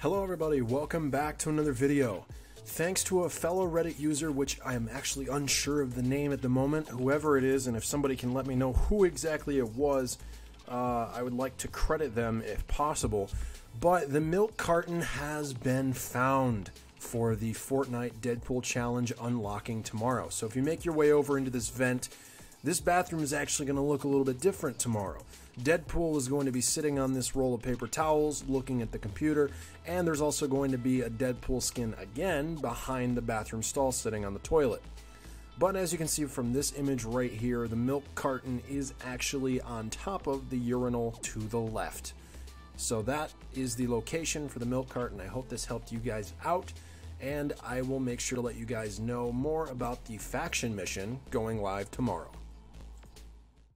Hello everybody, welcome back to another video. Thanks to a fellow Reddit user, which I am actually unsure of the name at the moment, whoever it is, and if somebody can let me know who exactly it was, I would like to credit them if possible. But the milk carton has been found for the Fortnite Deadpool challenge unlocking tomorrow. So if you make your way over into this vent, this bathroom is actually going to look a little bit different tomorrow. Deadpool is going to be sitting on this roll of paper towels looking at the computer, and there's also going to be a Deadpool skin again behind the bathroom stall sitting on the toilet. But as you can see from this image right here, the milk carton is actually on top of the urinal to the left. So that is the location for the milk carton. I hope this helped you guys out, and I will make sure to let you guys know more about the faction mission going live tomorrow.